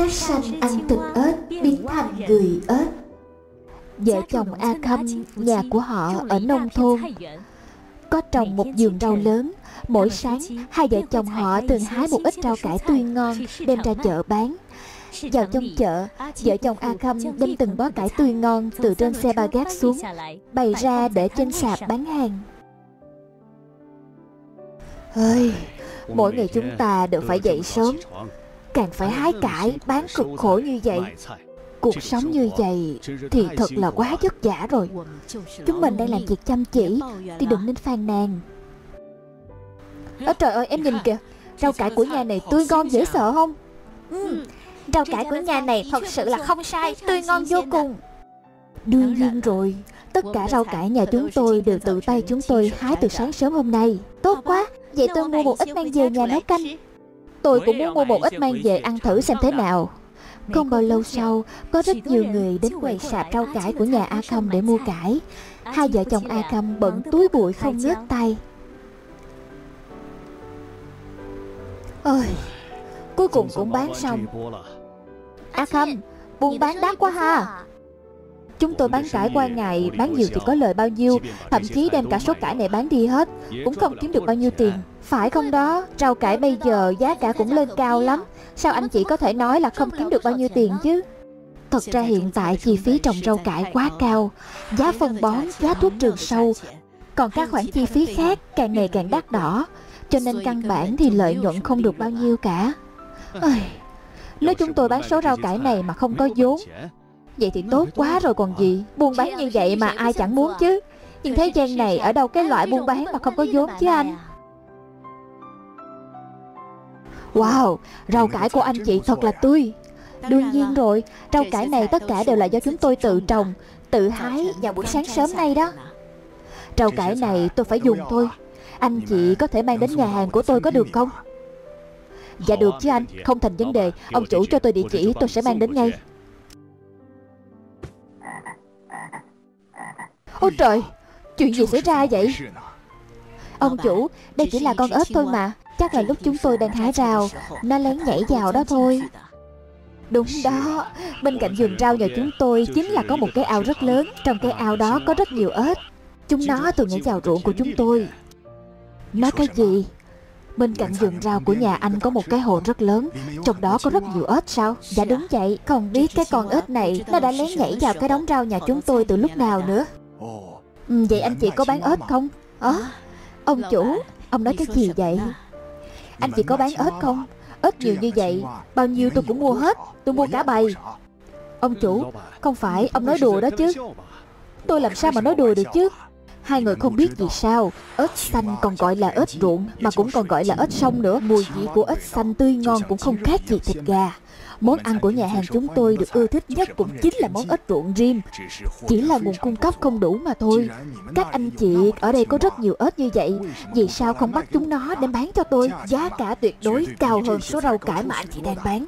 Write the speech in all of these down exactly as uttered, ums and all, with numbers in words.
Sát sanh ăn thịt ếch biến thành người ếch. Vợ chồng A Khâm, nhà của họ ở nông thôn, có trồng một vườn rau lớn. Mỗi sáng, hai vợ chồng họ thường hái một ít rau cải tươi ngon đem ra chợ bán. Vào trong chợ, vợ chồng A Khâm đem từng bó cải tươi ngon từ trên xe ba gác xuống, bày ra để trên sạp bán hàng. Ơi, mỗi ngày chúng ta đều phải dậy sớm, càng phải hái cải, bán cực khổ như vậy. Cuộc sống như vậy thì thật là quá vất vả rồi. Chúng mình đang làm việc chăm chỉ thì đừng nên phàn nàn. Ơ trời ơi, em nhìn kìa, rau cải của nhà này tươi ngon dễ sợ không? Ừ, rau cải của nhà này thật sự là không sai, tươi ngon vô cùng. Đương nhiên rồi, tất cả rau cải nhà chúng tôi đều tự tay chúng tôi hái từ sáng sớm hôm nay. Tốt quá, vậy tôi mua một ít mang về nhà nấu canh. Tôi cũng muốn mua một ít mang về ăn thử xem thế nào. Không bao lâu sau, có rất nhiều người đến quầy sạp rau cải của nhà A Khâm để mua cải. Hai vợ chồng A Khâm bận túi bụi không nhấc tay. Ôi, cuối cùng cũng bán xong. A Khâm, buôn bán đắt quá ha. Chúng tôi bán cải qua ngày, bán nhiều thì có lời bao nhiêu, thậm chí đem cả số cải này bán đi hết, cũng không kiếm được bao nhiêu tiền. Phải không đó, rau cải bây giờ giá cả cũng lên cao lắm. Sao anh chị có thể nói là không kiếm được bao nhiêu tiền chứ? Thật ra hiện tại chi phí trồng rau cải quá cao, giá phân bón, giá thuốc trừ sâu, còn các khoản chi phí khác càng ngày càng đắt đỏ, cho nên căn bản thì lợi nhuận không được bao nhiêu cả. Ôi, nếu chúng tôi bán số rau cải này mà không có vốn, vậy thì tốt quá rồi còn gì. Buôn bán như vậy mà ai chẳng muốn chứ. Nhưng thế gian này ở đâu cái loại buôn bán mà không có vốn chứ anh? Wow, rau cải của anh chị thật là tươi. Đương nhiên rồi, rau cải này tất cả đều là do chúng tôi tự trồng, tự hái vào buổi sáng sớm nay đó. Rau cải này tôi phải dùng thôi. Anh chị có thể mang đến nhà hàng của tôi có được không? Dạ được chứ anh, không thành vấn đề. Ông chủ cho tôi địa chỉ, tôi sẽ mang đến ngay. Ôi trời, chuyện gì xảy ra vậy? Ông chủ, đây chỉ là con ếch thôi mà. Chắc là lúc chúng tôi đang hái rau, nó lén nhảy vào đó thôi. Đúng đó, bên cạnh vườn rau nhà chúng tôi chính là có một cái ao rất lớn. Trong cái ao đó có rất nhiều ếch. Chúng nó từng nhảy vào ruộng của chúng tôi. Nói cái gì? Bên cạnh vườn rau của nhà anh có một cái hồ rất lớn, trong đó có rất nhiều ếch sao? Dạ đúng vậy, không biết cái con ếch này nó đã lén nhảy vào cái đống rau nhà chúng tôi từ lúc nào nữa. Ừ, vậy anh chị có bán ếch không? Ờ, à, ông chủ, ông nói cái gì vậy? Anh chị có bán ếch không? Ếch nhiều như vậy, bao nhiêu tôi cũng mua hết, tôi mua cả bầy. Ông chủ, không phải, ông nói đùa đó chứ. Tôi làm sao mà nói đùa được chứ? Hai người không biết vì sao, ếch xanh còn gọi là ếch ruộng, mà cũng còn gọi là ếch sông nữa. Mùi vị của ếch xanh tươi ngon cũng không khác gì thịt gà. Món ăn của nhà hàng chúng tôi được ưa thích nhất cũng chính là món ếch ruộng rim. Chỉ là nguồn cung cấp không đủ mà thôi. Các anh chị ở đây có rất nhiều ếch như vậy, vì sao không bắt chúng nó đem bán cho tôi? Giá cả tuyệt đối cao hơn số rau cải mà anh chị đang bán.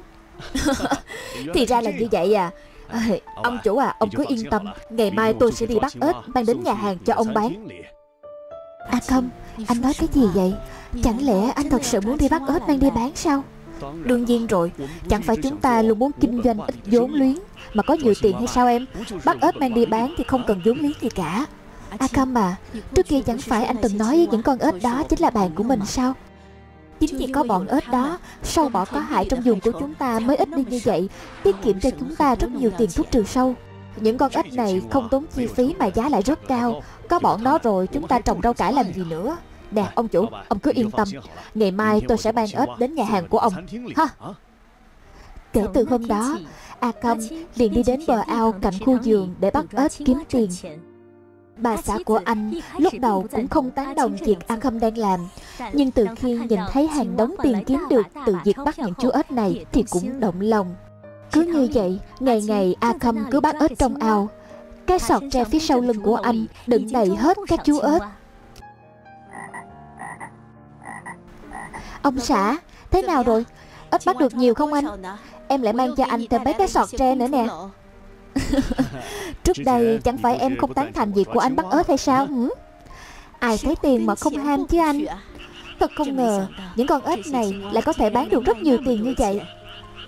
Thì ra là như vậy à. À, ông chủ à, ông cứ yên tâm, ngày mai tôi sẽ đi bắt ếch mang đến nhà hàng cho ông bán. À không, anh nói cái gì vậy? Chẳng lẽ anh thật sự muốn đi bắt ếch mang đi bán sao? Đương nhiên rồi, chẳng phải chúng ta luôn muốn kinh doanh ít vốn liếng mà có nhiều tiền hay sao em? Bắt ếch mang đi bán thì không cần vốn liếng gì cả. À không à, trước kia chẳng phải anh từng nói với những con ếch đó chính là bạn của mình sao? Chính vì có bọn ếch đó, sâu bọ có hại trong vùng của chúng ta mới ít đi như vậy, tiết kiệm cho chúng ta rất nhiều tiền thuốc trừ sâu. Những con ếch này không tốn chi phí mà giá lại rất cao. Có bọn nó rồi, chúng ta trồng rau cải làm gì nữa? Nè, ông chủ, ông cứ yên tâm, ngày mai tôi sẽ mang ếch đến nhà hàng của ông. Ha! Kể từ hôm đó, A Khâm liền đi đến bờ ao cạnh khu vườn để bắt ếch kiếm tiền. Bà xã của anh lúc đầu cũng không tán đồng việc A Khâm đang làm, nhưng từ khi nhìn thấy hàng đống tiền kiếm được từ việc bắt những chú ếch này thì cũng động lòng. Cứ như vậy, ngày ngày A Khâm cứ bắt ếch trong ao. Cái sọt tre phía sau lưng của anh đựng đầy hết các chú ếch. Ông xã, thế nào rồi? Ếch bắt được nhiều không anh? Em lại mang cho anh thêm mấy cái sọt tre nữa nè. Trước đây chẳng phải em không tán thành việc của anh bắt ếch hay sao? Ừ? Ai thấy tiền mà không ham chứ anh. Thật không ngờ những con ếch này lại có thể bán được rất nhiều tiền như vậy.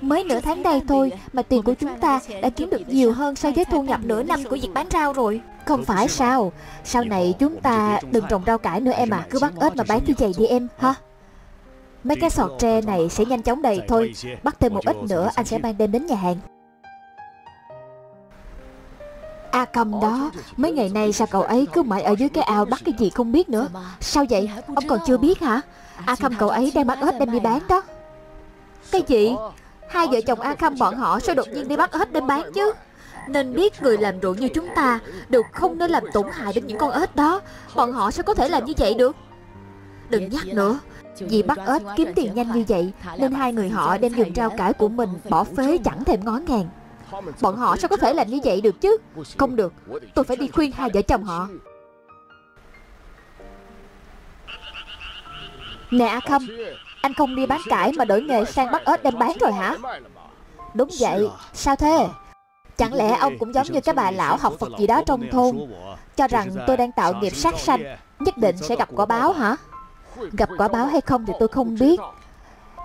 Mới nửa tháng đây thôi mà tiền của chúng ta đã kiếm được nhiều hơn so với thu nhập nửa năm của việc bán rau rồi. Không phải sao? Sau này chúng ta đừng trồng rau cải nữa em à. Cứ bắt ếch mà bán như vậy đi em hả? Mấy cái sọt tre này sẽ nhanh chóng đầy thôi. Bắt thêm một ít nữa anh sẽ mang đem đến nhà hàng. A Công đó, mấy ngày nay sao cậu ấy cứ mãi ở dưới cái ao bắt cái gì không biết nữa. Sao vậy? Ông còn chưa biết hả? A Khâm cậu ấy đang bắt ếch đem đi bán đó. Cái gì? Hai vợ chồng A Khâm bọn họ sao đột nhiên đi bắt ếch đem bán chứ? Nên biết người làm ruộng như chúng ta đều không nên làm tổn hại đến những con ếch đó. Bọn họ sao có thể làm như vậy được? Đừng nhắc nữa. Vì bắt ếch kiếm tiền nhanh như vậy nên hai người họ đem dùng rau cải của mình bỏ phế chẳng thèm ngó ngàng. Bọn họ sao có thể làm như vậy được chứ? Không được, tôi phải đi khuyên hai vợ chồng họ. Nè A Khâm, anh không đi bán cải mà đổi nghề sang bắt ếch đem bán rồi hả? Đúng vậy, sao thế? Chẳng lẽ ông cũng giống như cái bà lão học Phật gì đó trong thôn, cho rằng tôi đang tạo nghiệp sát sanh, nhất định sẽ gặp quả báo hả? Gặp quả báo hay không thì tôi không biết,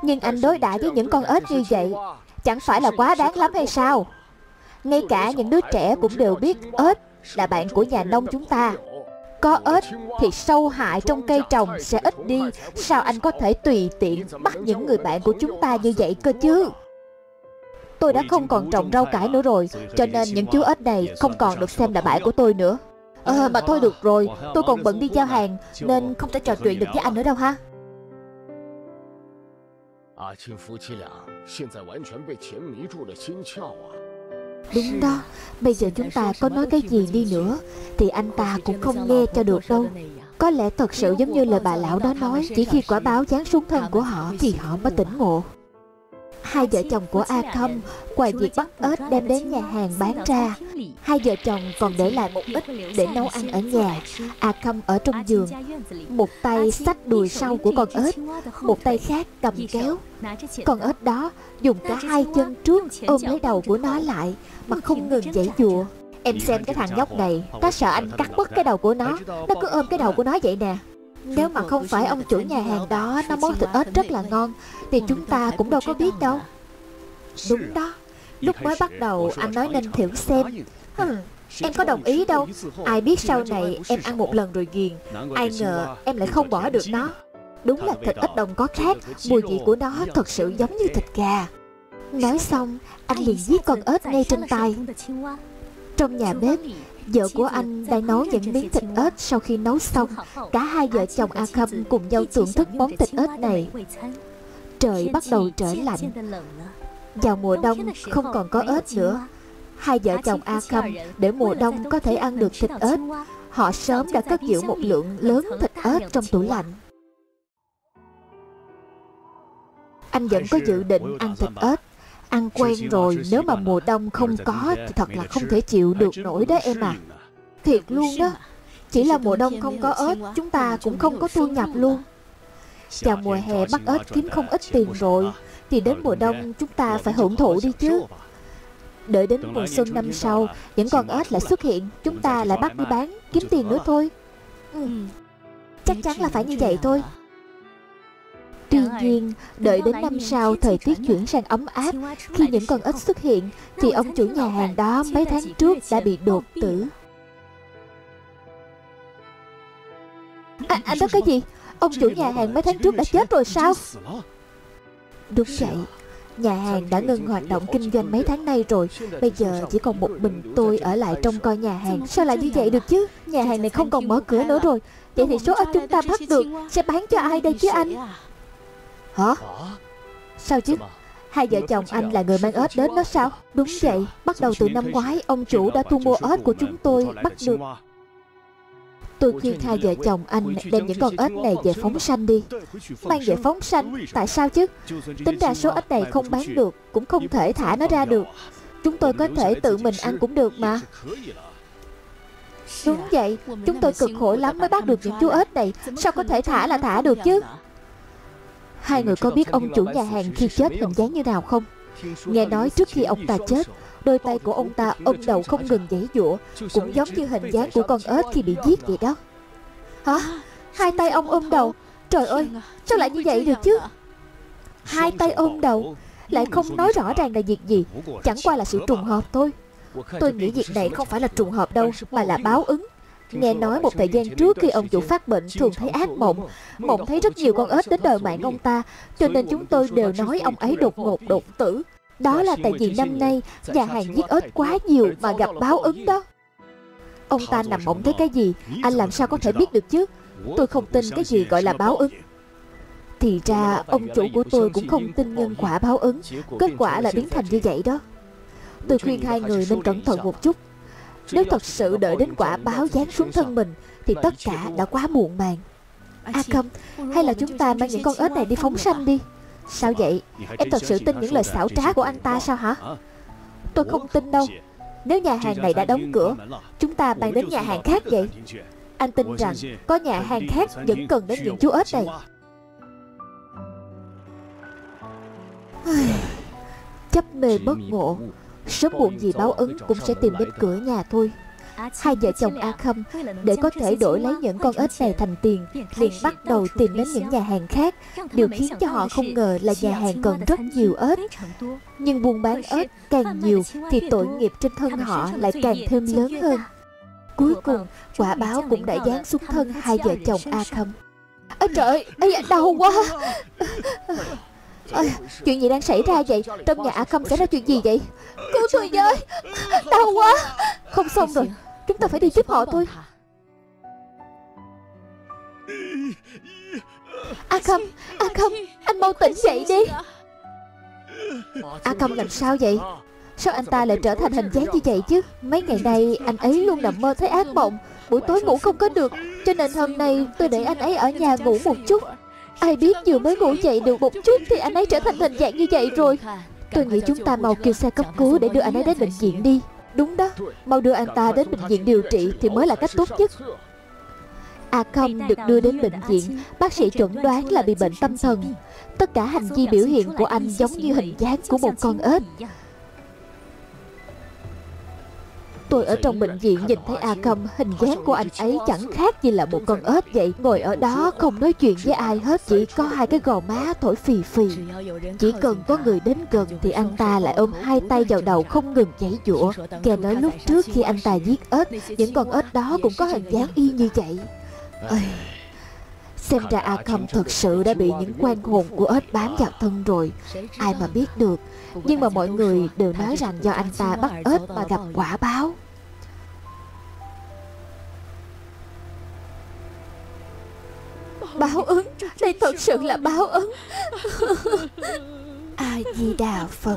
nhưng anh đối đãi với những con ếch như vậy chẳng phải là quá đáng lắm hay sao? Ngay cả những đứa trẻ cũng đều biết ếch là bạn của nhà nông chúng ta. Có ếch thì sâu hại trong cây trồng sẽ ít đi. Sao anh có thể tùy tiện bắt những người bạn của chúng ta như vậy cơ chứ? Tôi đã không còn trồng rau cải nữa rồi, cho nên những chú ếch này không còn được xem là bạn của tôi nữa. Ờ à, mà thôi được rồi, tôi còn bận đi giao hàng nên không thể trò chuyện được với anh nữa đâu ha. Đúng đó, bây giờ chúng ta có nói cái gì đi nữa thì anh ta cũng không nghe cho được đâu. Có lẽ thật sự giống như lời bà lão đó nói, chỉ khi quả báo giáng xuống thân của họ thì họ mới tỉnh ngộ. Hai vợ chồng của A Khâm ngoài việc bắt ếch đem đến nhà hàng bán ra, hai vợ chồng còn để lại một ít để nấu ăn ở nhà. A Khâm ở trong giường, một tay xách đùi sau của con ếch, một tay khác cầm kéo. Con ếch đó dùng cả hai chân trước ôm lấy đầu của nó lại mà không ngừng giãy giụa. Em xem cái thằng nhóc này, nó sợ anh cắt mất cái đầu của nó, nó cứ ôm cái đầu của nó vậy nè. Nếu mà không phải ông chủ nhà hàng đó nấu món thịt ếch rất là ngon thì chúng ta cũng đâu có biết đâu. Đúng đó, lúc mới bắt đầu anh nói nên thử xem. Hừ, em có đồng ý đâu. Ai biết sau này em ăn một lần rồi ghiền, ai ngờ em lại không bỏ được nó. Đúng là thịt ếch đồng có khác, mùi vị của nó thật sự giống như thịt gà. Nói xong, anh liền giết con ếch ngay trên tay. Trong nhà bếp, vợ của anh đang nấu những miếng thịt ếch. Sau khi nấu xong, cả hai vợ chồng A Khâm cùng nhau thưởng thức món thịt ếch này. Trời bắt đầu trở lạnh, vào mùa đông không còn có ếch nữa. Hai vợ chồng A Khâm để mùa đông có thể ăn được thịt ếch, họ sớm đã cất giữ một lượng lớn thịt ếch trong tủ lạnh. Anh vẫn có dự định ăn thịt ếch. Ăn quen rồi, nếu mà mùa đông không có thì thật là không thể chịu được nổi đó em à. Thiệt luôn đó, chỉ là mùa đông không có ếch, chúng ta cũng không có thu nhập luôn. Vào mùa hè bắt ếch kiếm không ít tiền rồi, thì đến mùa đông chúng ta phải hưởng thụ đi chứ. Đợi đến mùa xuân năm sau, những con ếch lại xuất hiện, chúng ta lại bắt đi bán, kiếm tiền nữa thôi. Ừ, chắc chắn là phải như vậy thôi. Tuy nhiên, đợi đến năm sau thời tiết chuyển sang ấm áp, khi những con ếch xuất hiện, thì ông chủ nhà hàng đó mấy tháng trước đã bị đột tử. À, anh đó cái gì? Ông chủ nhà hàng mấy tháng trước đã chết rồi sao? Đúng vậy, nhà hàng đã ngừng hoạt động kinh doanh mấy tháng nay rồi. Bây giờ chỉ còn một mình tôi ở lại trông coi nhà hàng. Sao lại như vậy được chứ? Nhà hàng này không còn mở cửa nữa rồi. Vậy thì số ếch chúng ta bắt được sẽ bán cho ai đây chứ anh? Hả? Sao chứ? Hai vợ chồng anh là người mang ếch đến đó sao? Đúng vậy, bắt đầu từ năm ngoái, ông chủ đã thu mua ếch của chúng tôi, bắt được. Tôi khuyên hai vợ chồng anh đem những con ếch này về phóng sanh đi. Mang về phóng sanh, tại sao chứ? Tính ra số ếch này không bán được, cũng không thể thả nó ra được. Chúng tôi có thể tự mình ăn cũng được mà. Đúng vậy, chúng tôi cực khổ lắm mới bắt được những chú ếch này, sao có thể thả là thả được chứ? Hai người có biết ông chủ nhà hàng khi chết hình dáng như nào không? Nghe nói trước khi ông ta chết, đôi tay của ông ta ôm đầu không ngừng giãy giụa, cũng giống như hình dáng của con ếch khi bị giết vậy đó. Hả? Hai tay ông ôm đầu? Trời ơi, sao lại như vậy được chứ? Hai tay ôm đầu? lại không nói rõ ràng là việc gì, chẳng qua là sự trùng hợp thôi. Tôi nghĩ việc này không phải là trùng hợp đâu, mà là báo ứng. Nghe nói một thời gian trước khi ông chủ phát bệnh thường thấy ác mộng, mộng thấy rất nhiều con ếch đến đòi mạng ông ta, cho nên chúng tôi đều nói ông ấy đột ngột đột tử. Đó là tại vì năm nay nhà hàng giết ếch quá nhiều mà gặp báo ứng đó. Ông ta nằm mộng thấy cái gì, anh làm sao có thể biết được chứ? Tôi không tin cái gì gọi là báo ứng. Thì ra ông chủ của tôi cũng không tin nhân quả báo ứng, kết quả là biến thành như vậy đó. Tôi khuyên hai người nên cẩn thận một chút. Nếu thật sự đợi đến quả báo giáng xuống thân mình thì tất cả đã quá muộn màng. À không, hay là chúng ta mang những con ếch này đi phóng sanh đi. Sao vậy? Em thật sự tin những lời xảo trá của anh ta sao hả? Tôi không tin đâu. Nếu nhà hàng này đã đóng cửa, chúng ta mang đến nhà hàng khác vậy. Anh tin rằng có nhà hàng khác vẫn cần đến những chú ếch này. Chấp mê bất ngộ, sớm muộn gì báo ứng cũng sẽ tìm đến cửa nhà thôi. Hai vợ chồng A Khâm để có thể đổi lấy những con ếch này thành tiền, liền bắt đầu tìm đến những nhà hàng khác. Điều khiến cho họ không ngờ là nhà hàng cần rất nhiều ếch. Nhưng buôn bán ếch càng nhiều thì tội nghiệp trên thân họ lại càng thêm lớn hơn. Cuối cùng quả báo cũng đã giáng xuống thân hai vợ chồng A Khâm. Ê trời ơi, ấy đau quá. À, chuyện gì đang xảy ra vậy? Trong nhà A Khâm xảy ra chuyện gì vậy? Cứu tôi với, đau quá. Không xong rồi, chúng ta phải đi giúp họ thôi. A Khâm, A Khâm, anh mau tỉnh dậy đi. A Khâm làm sao vậy? Sao anh ta lại trở thành hình dáng như vậy chứ? Mấy ngày nay anh ấy luôn nằm mơ thấy ác mộng, buổi tối ngủ không có được, cho nên hôm nay tôi để anh ấy ở nhà ngủ một chút. Ai biết vừa mới ngủ dậy được một chút thì anh ấy trở thành hình dạng như vậy rồi. Tôi nghĩ chúng ta mau kêu xe cấp cứu để đưa anh ấy đến bệnh viện đi. Đúng đó, mau đưa anh ta đến bệnh viện điều trị thì mới là cách tốt nhất. A Khâm được đưa đến bệnh viện, bác sĩ chuẩn đoán là bị bệnh tâm thần. Tất cả hành vi biểu hiện của anh giống như hình dáng của một con ếch. Tôi ở trong bệnh viện nhìn thấy A Khâm, hình dáng của anh ấy chẳng khác gì là một con ếch vậy. Ngồi ở đó không nói chuyện với ai hết, chỉ có hai cái gò má thổi phì phì. Chỉ cần có người đến gần thì anh ta lại ôm hai tay vào đầu không ngừng giãy giụa. Nghe nói lúc trước khi anh ta giết ếch, những con ếch đó cũng có hình dáng y như vậy. Ây, xem ra A Khâm thật sự đã bị những quan hồn của ếch bám vào thân rồi. Ai mà biết được. Nhưng mà mọi người đều nói rằng do anh ta bắt ếch mà gặp quả báo. Báo ứng, đây thật sự là báo ứng. A Di Đà Phật.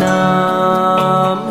Nam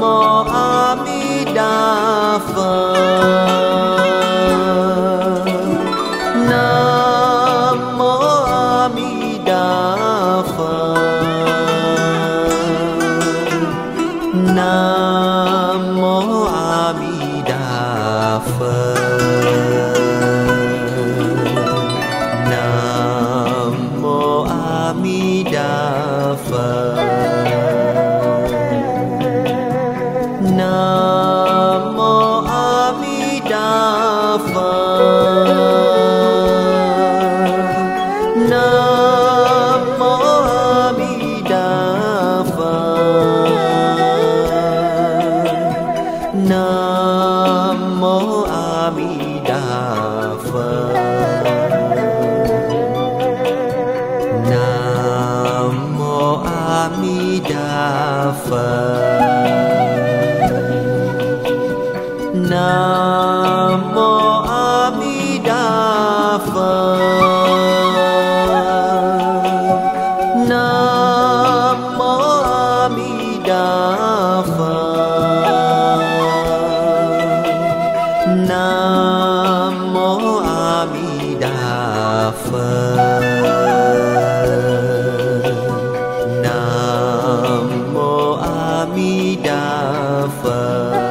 Mô A Di Đà Phật. Đà Phật.